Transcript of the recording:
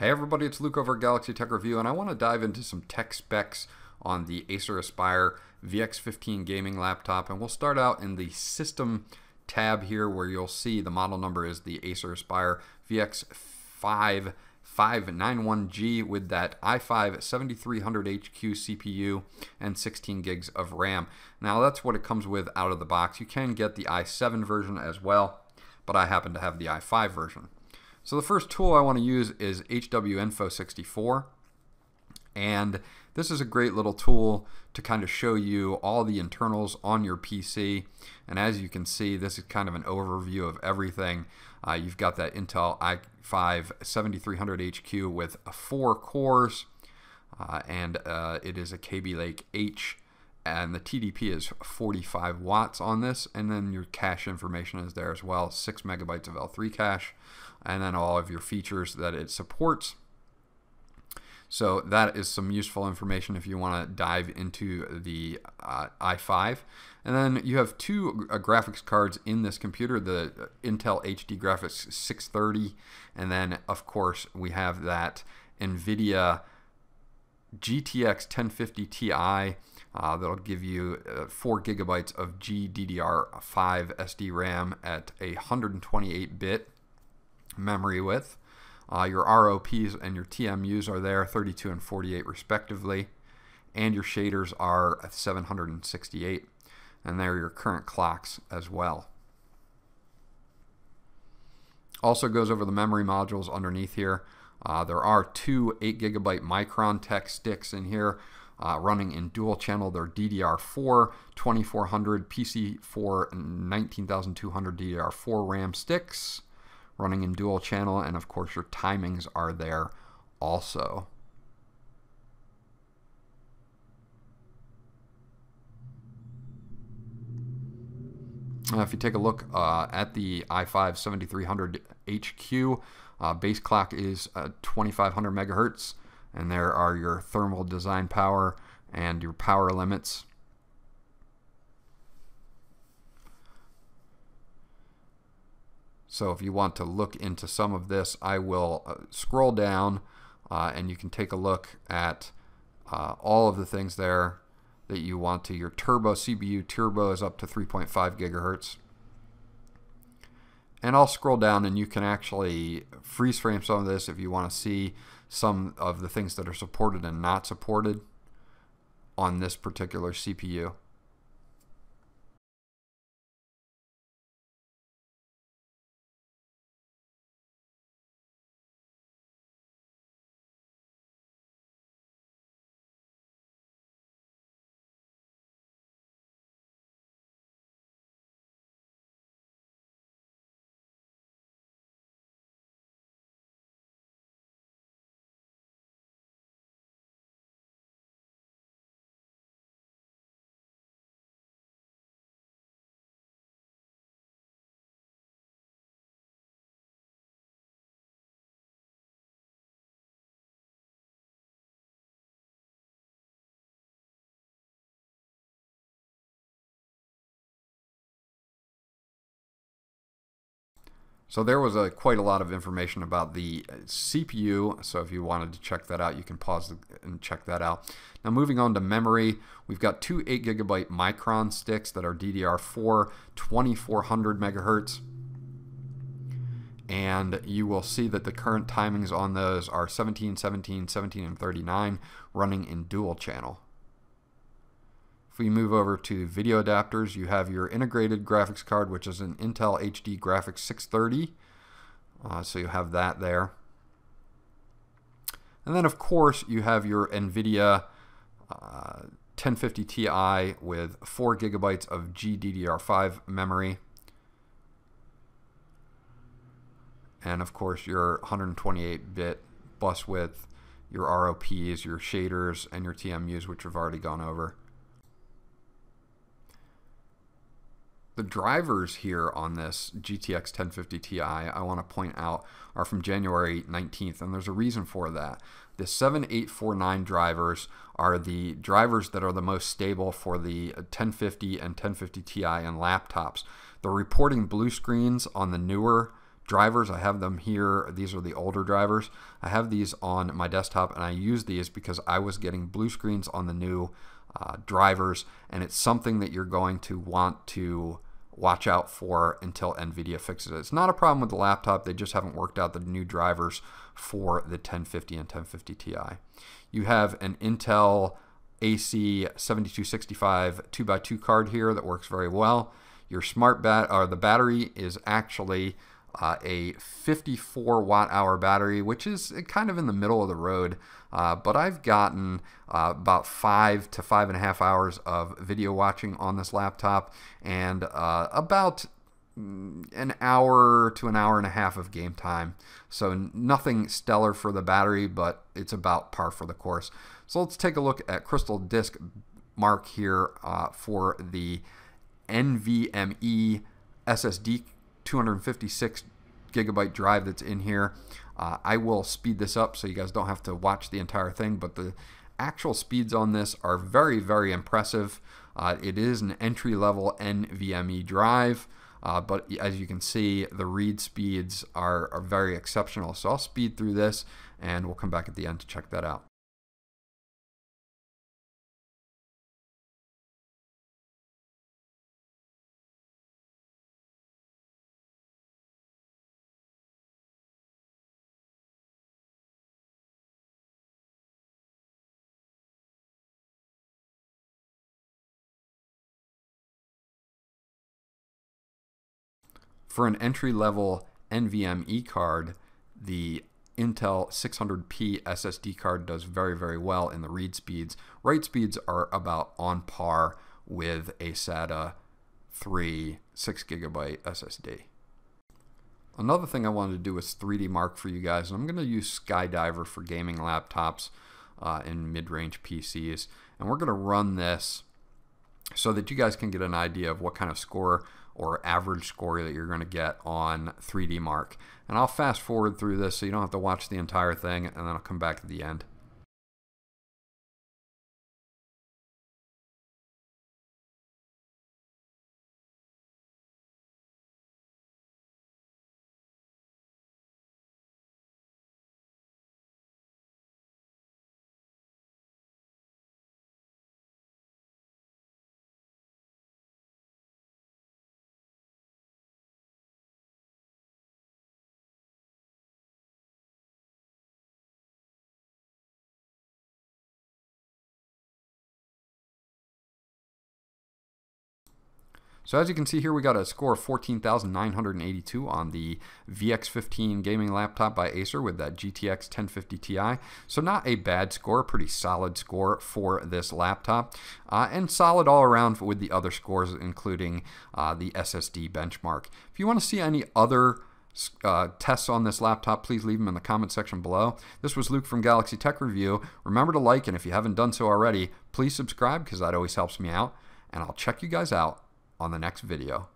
Hey everybody, it's Luke over at Galaxy Tech Review, and I want to dive into some tech specs on the Acer Aspire VX15 gaming laptop. And we'll start out in the system tab here, where you'll see the model number is the Acer Aspire VX5591G with that i5-7300HQ CPU and 16 gigs of RAM. Now that's what it comes with out of the box. You can get the i7 version as well, but I happen to have the i5 version. So the first tool I want to use is HWInfo64, and this is a great little tool to kind of show you all the internals on your PC. And as you can see, this is kind of an overview of everything. You've got that Intel i5-7300HQ with 4 cores, and it is a Kaby Lake H, and the TDP is 45 watts on this, and then your cache information is there as well, 6 megabytes of L3 cache, and then all of your features that it supports. So that is some useful information if you want to dive into the i5. And then you have two graphics cards in this computer, the Intel HD Graphics 630, and then of course we have that NVIDIA GTX 1050 Ti that'll give you 4 gigabytes of GDDR5 SD RAM at 128-bit memory width. Your ROPs and your TMUs are there, 32 and 48 respectively, and your shaders are 768, and there are your current clocks as well. Also goes over the memory modules underneath here. There are two 8GB Microntek sticks in here, running in dual channel. They're DDR4-2400, PC4-19200 DDR4 RAM sticks, running in dual channel, and of course your timings are there also. Now if you take a look at the i5-7300HQ, base clock is 2500 megahertz, and there are your thermal design power and your power limits. So if you want to look into some of this, I will scroll down and you can take a look at all of the things there that you want to. Your turbo, CPU turbo is up to 3.5 gigahertz. And I'll scroll down and you can actually freeze frame some of this if you want to see some of the things that are supported and not supported on this particular CPU. So there was quite a lot of information about the CPU, so if you wanted to check that out, you can pause and check that out. Now moving on to memory, we've got two 8GB Micron sticks that are DDR4, 2400 megahertz, and you will see that the current timings on those are 17, 17, 17, and 39, running in dual channel. If we move over to video adapters, you have your integrated graphics card, which is an Intel HD Graphics 630, so you have that there. And then of course you have your NVIDIA 1050 Ti with 4 gigabytes of GDDR5 memory, and of course your 128-bit bus width, your ROPs, your shaders, and your TMUs, which we've already gone over. The drivers here on this GTX 1050 Ti, I want to point out, are from January 19th, and there's a reason for that. The 7849 drivers are the drivers that are the most stable for the 1050 and 1050 Ti and laptops. They're reporting blue screens on the newer drivers. I have them here. These are the older drivers. I have these on my desktop, and I use these because I was getting blue screens on the new drivers, and it's something that you're going to want to watch out for until NVIDIA fixes it. It's not a problem with the laptop, they just haven't worked out the new drivers for the 1050 and 1050 Ti. You have an Intel AC 7265 2x2 card here that works very well. Your smart the battery is actually a 54 watt-hour battery, which is kind of in the middle of the road, but I've gotten about 5 to 5.5 hours of video watching on this laptop, and about an hour to an hour and a half of game time. So nothing stellar for the battery, but it's about par for the course. So let's take a look at Crystal Disk Mark here for the NVMe SSD 256 gigabyte drive that's in here. I will speed this up so you guys don't have to watch the entire thing, but the actual speeds on this are very, very impressive. It is an entry-level NVMe drive, but as you can see, the read speeds are very exceptional. So I'll speed through this, and we'll come back at the end to check that out. For an entry-level NVMe card, the Intel 600p SSD card does very, very well in the read speeds. Write speeds are about on par with a SATA 3 6GB SSD. Another thing I wanted to do is 3D Mark for you guys, and I'm going to use SkyDiver for gaming laptops and mid-range PCs, and we're going to run this so that you guys can get an idea of what kind of score or average score that you're going to get on 3D Mark. And I'll fast forward through this so you don't have to watch the entire thing, and then I'll come back at the end. So as you can see here, we got a score of 14,982 on the VX15 gaming laptop by Acer with that GTX 1050 Ti. So not a bad score, pretty solid score for this laptop, and solid all around with the other scores, including the SSD benchmark. If you want to see any other tests on this laptop, please leave them in the comment section below. This was Luke from Galaxy Tech Review. Remember to like, and if you haven't done so already, please subscribe because that always helps me out, and I'll check you guys out on the next video.